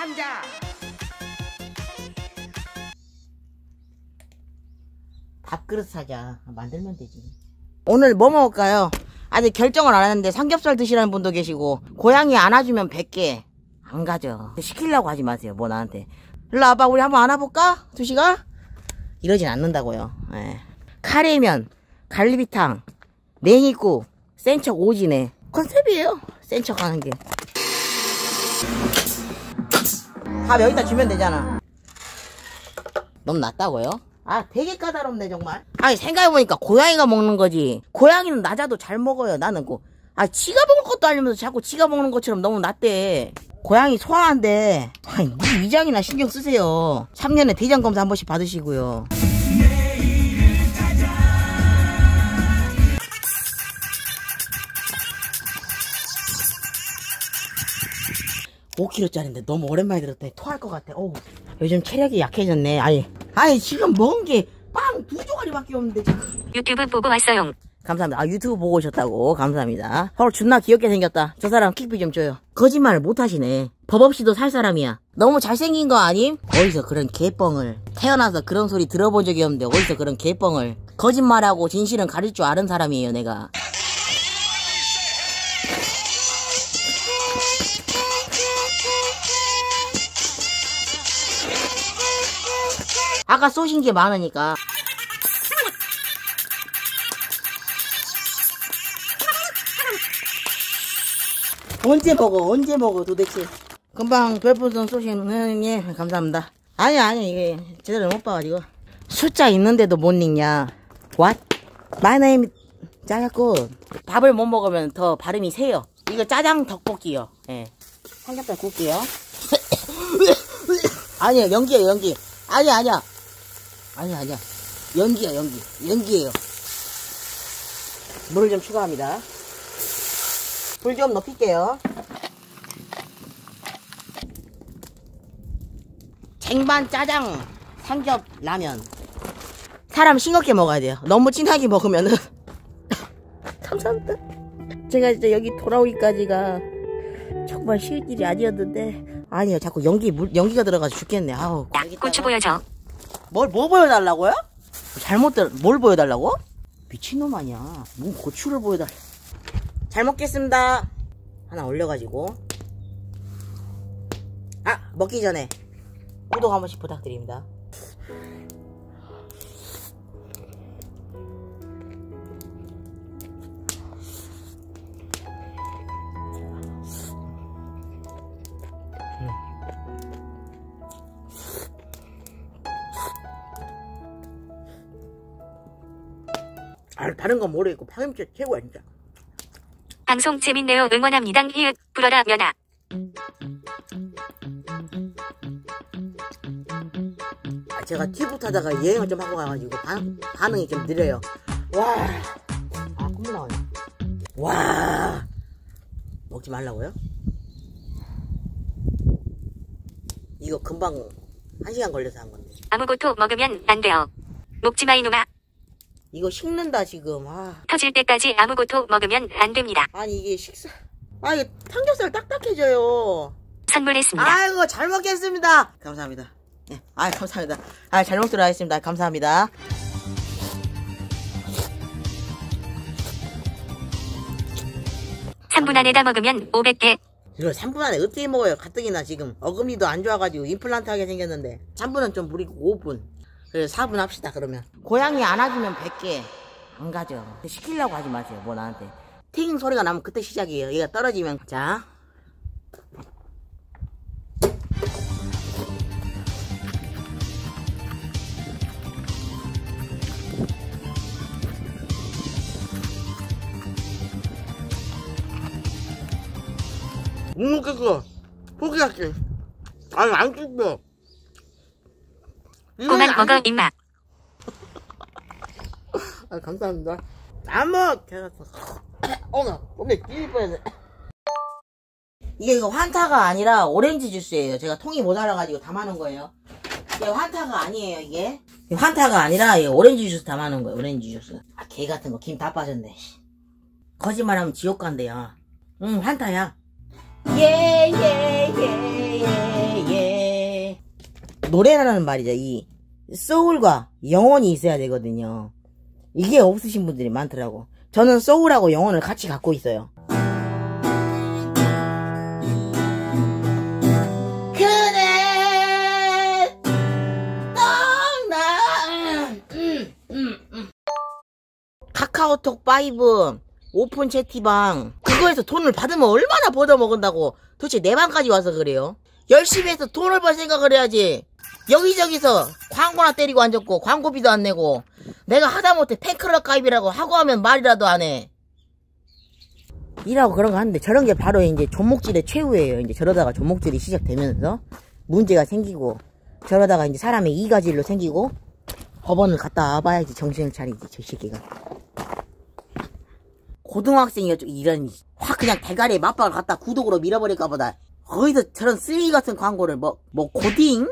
감자, 밥그릇 사자. 만들면 되지. 오늘 뭐 먹을까요? 아직 결정을 안 했는데 삼겹살 드시라는 분도 계시고, 고양이 안아주면 100개 안 가죠. 시키려고 하지 마세요. 뭐 나한테 일로 와봐 우리 한번 안아볼까? 두시가? 이러진 않는다고요. 예. 카레면, 갈비탕, 냉이국, 센척 오지네. 컨셉이에요. 센척 하는 게. 밥 여기다 주면 되잖아. 너무 낮다고요? 아, 되게 까다롭네 정말. 아니 생각해보니까 고양이가 먹는 거지. 고양이는 낮아도 잘 먹어요. 나는 아 지가 먹을 것도 알면서 자꾸 지가 먹는 것처럼 너무 낮대. 고양이 소아인데 위장이나 신경 쓰세요. 3년에 대장 검사 한 번씩 받으시고요. 네, 5kg짜리인데 너무 오랜만에 들었더니 토할 것 같아. 어우, 요즘 체력이 약해졌네. 아니 지금 먹은 게 빵 2조가리밖에 없는데 지금. 유튜브 보고 왔어요. 감사합니다. 아, 유튜브 보고 오셨다고. 감사합니다. 서로 존나 귀엽게 생겼다. 저 사람 킥비 좀 줘요. 거짓말을 못 하시네. 법 없이도 살 사람이야. 너무 잘생긴 거 아님? 어디서 그런 개뻥을. 태어나서 그런 소리 들어본 적이 없는데 어디서 그런 개뻥을. 거짓말하고 진실은 가릴 줄 아는 사람이에요, 내가. 아까 쏘신 게 많으니까. 언제 먹어 도대체. 금방 별풍선 쏘시는 예 감사합니다. 아니 이게 제대로 못 봐가지고. 숫자 있는데도 못 읽냐. What? My name is 짜장꾼. 밥을 못 먹으면 더 발음이 세요. 이거 짜장 덕볶이요. 예. 삼겹살 굽게요. 아니요, 연기예요. 아니야. 연기예요. 물을 좀 추가합니다. 불 좀 높일게요. 쟁반, 짜장, 삼겹, 라면. 사람 싱겁게 먹어야 돼요. 너무 진하게 먹으면은. 감사합니다. 제가 진짜 여기 돌아오기까지가 정말 쉬운 일이 아니었는데. 아니요, 자꾸 연기가 들어가서 죽겠네. 아우. 고추 보여줘. 뭐 보여달라고요? 뭘 보여달라고? 미친놈 아니야. 뭔 고추를 보여달라. 잘 먹겠습니다. 하나 올려가지고. 아, 먹기 전에 구독 한 번씩 부탁드립니다. 아, 다른 건 모르겠고 파김치 최고야 진짜. 방송 재밌네요. 응원합니다. 히읗 불어라 면아. 제가 튀부 타다가 여행을 좀 하고 가가지고 반응이 좀 느려요. 와, 아 콧물 나와요. 와, 먹지 말라고요? 이거 금방 1시간 걸려서 한 건데. 아무것도 먹으면 안 돼요. 먹지 마 이놈아. 이거 식는다 지금. 아. 터질 때까지 아무것도 먹으면 안 됩니다. 아니 이게 이게 삼겹살 딱딱해져요. 선물했습니다. 아이고 잘 먹겠습니다. 감사합니다. 예. 아 감사합니다. 아 잘 먹도록 하겠습니다. 감사합니다. 아. 3분 안에 다 먹으면 500개. 이걸 3분 안에 어떻게 먹어요? 가뜩이나 지금 어금니도 안 좋아가지고 임플란트 하게 생겼는데. 3분은 좀 무리고 5분. 그래 4분 합시다 그러면. 고양이 안아주면 100개 안 가죠. 시키려고 하지 마세요. 뭐 나한테 팅 소리가 나면 그때 시작이에요. 얘가 떨어지면. 자, 못 먹겠어. 포기할게. 아니 안 씹혀. 그만 먹어 임마. 아 감사합니다. 안 먹어. 오늘 끼리뻔해. 이거 환타가 아니라 오렌지 주스예요. 제가 통이 모자라가지고 담아놓은 거예요. 이거 환타가 아니에요. 이게 환타가 아니라 이거 오렌지 주스 담아놓은 거예요. 오렌지 주스. 아 개 같은 거 김 다 빠졌네. 거짓말하면 지옥 간대요. 응 환타야. 예예예예예. 노래라는 말이죠. 이 소울과 영혼이 있어야 되거든요. 이게 없으신 분들이 많더라고. 저는 소울하고 영혼을 같이 갖고 있어요. 그대 떠난 카카오톡 5 오픈 채팅방 그거에서 돈을 받으면 얼마나 벌어먹은다고. 도대체 내 방까지 와서 그래요? 열심히 해서 돈을 벌 생각을 해야지. 여기저기서 광고나 때리고 앉았고 광고비도 안 내고 내가 하다못해 팬클럽 가입이라고 하고 하면 말이라도 안 해. 이라고 그런 거 하는데 저런 게 바로 이제 존목질의 최후예요. 이제 저러다가 존목질이 시작되면서 문제가 생기고 저러다가 이제 사람의 이가질로 생기고 법원을 갔다 와봐야지 정신을 차리지 저 새끼가. 고등학생이었죠. 이런 확 그냥 대가리에 맞박을 갖다 구독으로 밀어버릴까 보다. 거기서 저런 쓰레기 같은 광고를 뭐 고딩?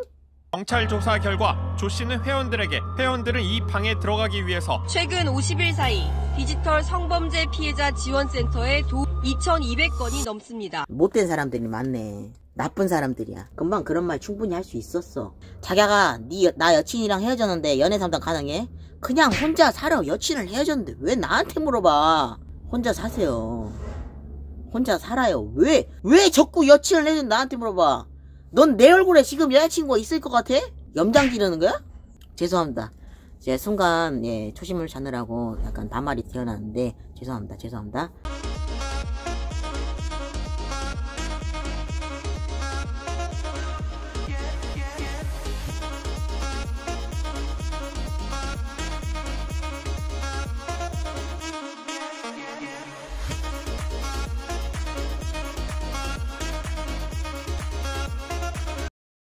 경찰 조사 결과 조 씨는 회원들은 이 방에 들어가기 위해서 최근 50일 사이 디지털 성범죄 피해자 지원센터에 2,200건이 넘습니다. 못된 사람들이 많네. 나쁜 사람들이야. 금방 그런 말 충분히 할 수 있었어. 자기가 나 여친이랑 헤어졌는데 연애 상담 가능해? 그냥 혼자 살아. 여친을 헤어졌는데 왜 나한테 물어봐. 혼자 사세요. 혼자 살아요. 왜 자꾸 여친을 해준 나한테 물어봐. 넌 내 얼굴에 지금 여자친구가 있을 것 같아? 염장 지르는 거야? 죄송합니다. 제 순간 초심을 찾느라고 약간 반말이 튀어나왔는데 죄송합니다.